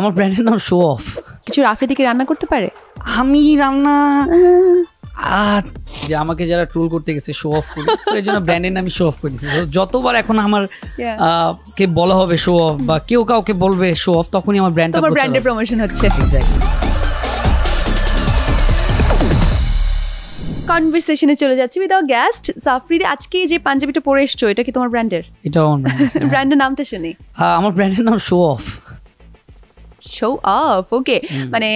আমার ব্র্যান্ডের নাম শো অফ। কিছু রাফি দিকে রান্না করতে পারে? আমি রান্না যে আমাকে যারা ট্রোল করতে গেছে শো অফ করে, সেই জন্য ব্র্যান্ডের নামই শো অফ করে দিয়েছি। যতবার এখন আমার কে বলা হবে শো অফ বা কেউ কাউকে বলবে শো অফ, তখনই আমার ব্র্যান্ডের প্রমোশন হচ্ছে। কনভারসেশনে চলে যাচ্ছি উইথ আওয়ার গেস্ট সাফরিদি। আজকে যে পাঞ্জাবিটা পরে এসছো, এটা কি তোমার ব্র্যান্ডের? এটা আমার ব্র্যান্ডের নামটা শুনি। হ্যাঁ, আমার ব্র্যান্ডের নাম show off. Show off, okay. মানে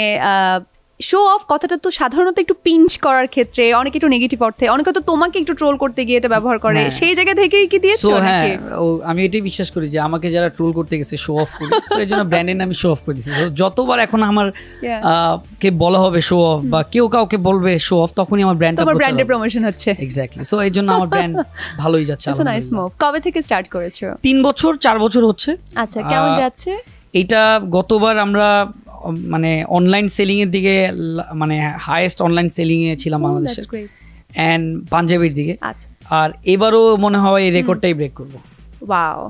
শো অফ কথাটা তো সাধারণত একটু পিঞ্চ করার ক্ষেত্রে অনেকে একটু নেগেটিভ অর্থে, অনেকে তো তোমাকে একটু ট্রোল করতে গিয়ে এটা ব্যবহার করে, সেই জায়গা থেকেই কি দিয়েছো? হ্যাঁ, আমি এটাই বিশ্বাস করি যে আমাকে যারা ট্রোল করতে গেছে শো অফ করে, সেই জন্য ব্র্যান্ডের নামই শো অফ করে দিয়েছি। যতবার এখন আমার কে বলা হবে শো অফ বা কেউ কাউকে বলবে শো অফ, তখনই আমার ব্র্যান্ডের প্রমোশন হচ্ছে। এক্স্যাক্টলি, সো এই জন্য আমার ব্র্যান্ড ভালোই যাচ্ছে। Nice move. কবে থেকে স্টার্ট করেছো? 3 বছর 4 বছর হচ্ছে। আচ্ছা, কেমন যাচ্ছে এটা? গতবার আমরা মানে অনলাইন সেলিং এর দিকে, মানে হাইয়েস্ট অনলাইন সেলিং এ ছিলাম বাংলাদেশে এন্ড পাঞ্জাবির দিকে। আর এবারও মনে হয় এই রেকর্ডটাই ব্রেক করব। ওয়াও।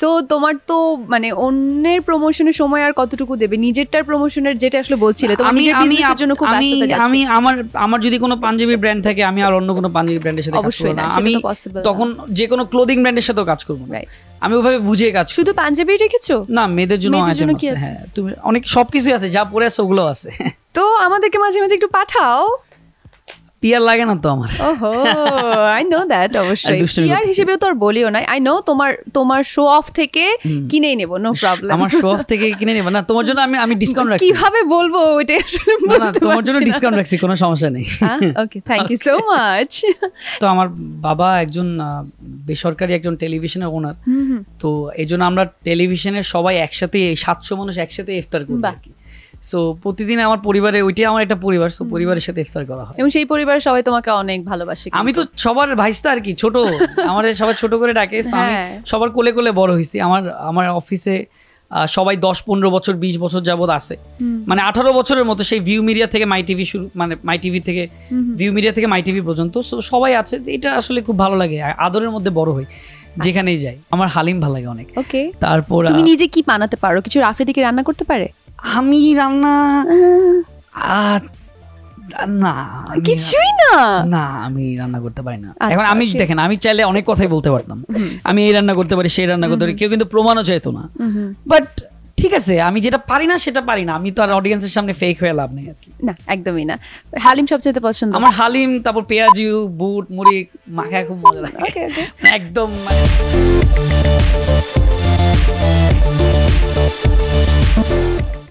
সো তোমার তো মানে অন্যের প্রমোশনের সময় আর কতটুকু দেবে নিজেরটার প্রমোশনের, যেটা আসলে বলছিলে তোমার নিজের বিজনেসের জন্য খুব ব্যস্ততা যাচ্ছে। আমি আমার যদি কোনো পাঞ্জাবি ব্র্যান্ড থাকে, আমি আর অন্য কোনো পাঞ্জাবি ব্র্যান্ডের সাথে কাজ করব না। আমি তখন যে কোনো ক্লোদিং ব্র্যান্ডের সাথেও কাজ করব। রাইট, আমি ওভাবে বুঝে কাজ। শুধু পাঞ্জাবি রেখেছো না, মেয়েদের জন্য আছে। হ্যাঁ, তুমি অনেক সবকিছু আছে, যা পরে আছে ওগুলো আছে। তো আমাদেরকে মাঝে মাঝে একটু পাঠাও। পিয়ার লাগে না তো আমার। ওহো, আই নো দ্যাট। অবশ্যই পিয়ার হিসেবেও তো আর বলিও না। আই নো, তোমার শো অফ থেকে কিনেই নেব, নো প্রবলেম। আমার শো অফ থেকে কিনে নেব না, তোমার জন্য আমি ডিসকাউন্ট রাখছি। কিভাবে বলবো ওটা আসলে বুঝতে পারছি না। তোমার জন্য ডিসকাউন্ট রাখছি, কোনো সমস্যা নেই। Okay, thank you so much. তো আমার বাবা একজন বেসরকারি একজন টেলিভিশনের ওনার, তো এইজন্য আমরা টেলিভিশনের সবাই একসাথে 700 মানুষ একসাথে ইফতার করি। সো প্রতিদিন আমার পরিবারে, ওইটাই আমার একটা পরিবার, সো পরিবারের সাথে ইফতার করা হয়। এবং সেই পরিবারের সবাই তোমাকে অনেক ভালোবাসে। আমি তো সবার ভাইস্তা আর কি, ছোট। আমার সবাই ছোট করে ডাকে, আমি সবার কোলে কোলে বড় হয়েছি। আমার অফিসে সবাই 10 15 বছর 20 বছর যাবত আছে, মানে 18 বছরের মতো। সেই ভিউ মিডিয়া থেকে মাই টিভি শুরু, মানে মাই টিভি থেকে ভিউ মিডিয়া থেকে মাই টিভি পর্যন্ত সবাই আছে। এটা আসলে খুব ভালো লাগে, আদরের মধ্যে বড় হই। যেখানেই যাই আমার হালিম ভালো লাগে অনেক। ওকে, তারপর তুমি নিজে কি বানাতে পারো? কিছু রাফিদিকে রান্না করতে পারে? আমি রান্না না, কিছুই না। না, আমি রান্না করতে পারি না। এখন আমি দেখেন, আমি চাইলে অনেক কথাই বলতে পারতাম। আমি এই রান্না করতে পারি, সেই রান্না করতে পারি, কেউ কিন্তু প্রমাণও চাইতো না। বাট ঠিক আছে, আমি যেটা পারি না সেটা পারি না। আমি তো আর অডিয়েন্সের সামনে ফেক হয়ে লাভ নেই আর কি। না, একদমই না। হালিম সবচেয়ে পছন্দ আমার, হালিম। তারপর পেঁয়াজি, বুট, মুড়ি মাখা খুব মজা লাগে। ওকে, একদম।